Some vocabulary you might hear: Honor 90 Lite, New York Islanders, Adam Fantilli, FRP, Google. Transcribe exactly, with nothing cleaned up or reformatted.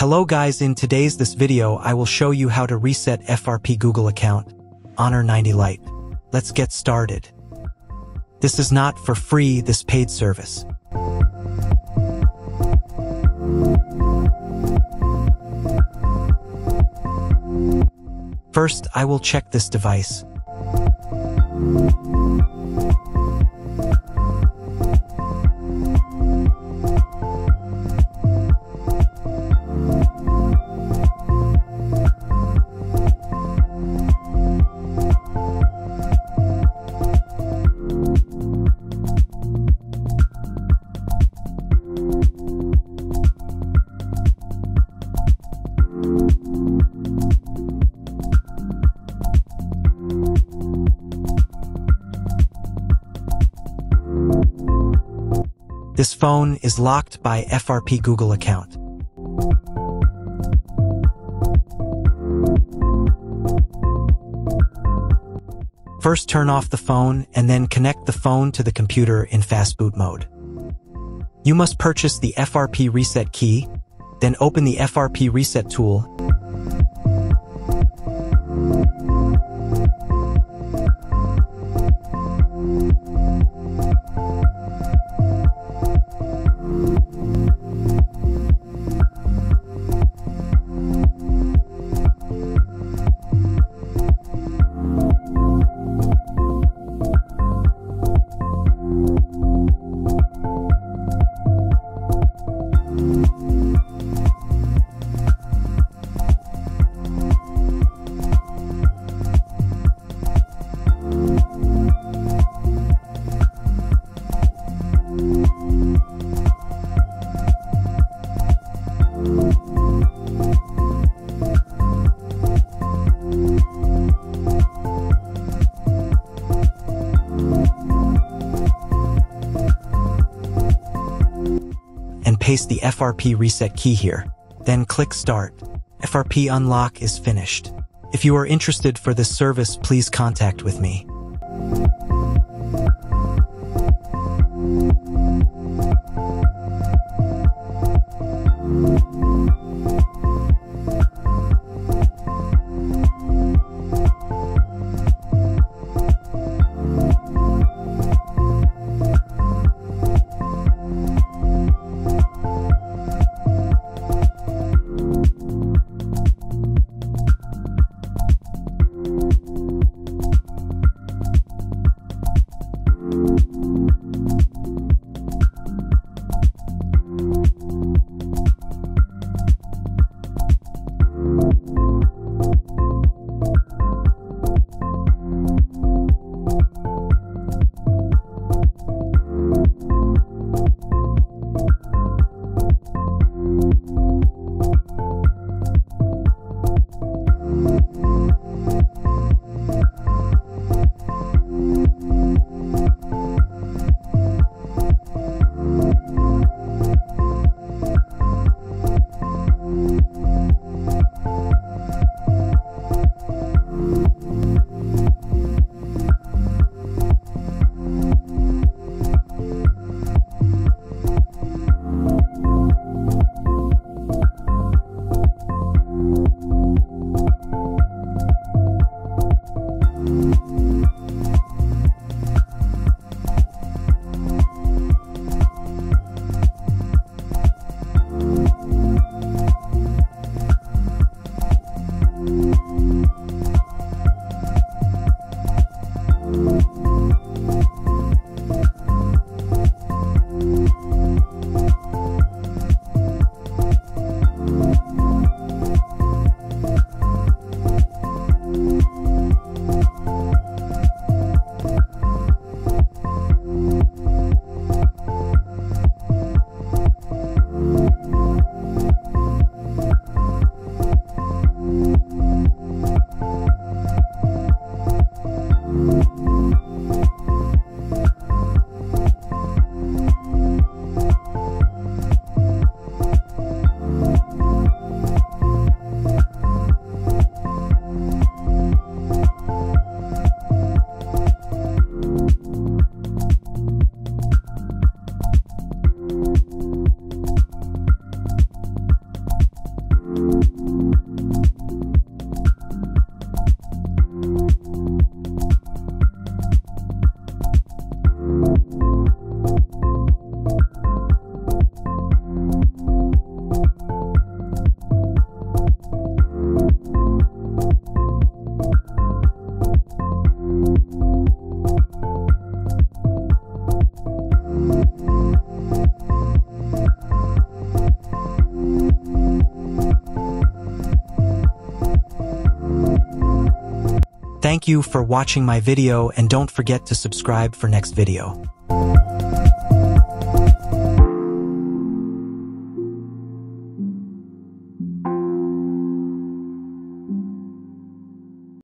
Hello guys, in today's this video I will show you how to reset F R P Google account, Honor ninety Lite. Let's get started. This is not for free, this paid service. First, I will check this device. This phone is locked by F R P Google account. First, turn off the phone and then connect the phone to the computer in fast boot mode. You must purchase the F R P reset key, then open the F R P reset tool. Paste the F R P reset key here, then click start. F R P unlock is finished. If you are interested for this service, please contact with me. Thank you for watching my video, and don't forget to subscribe for next video.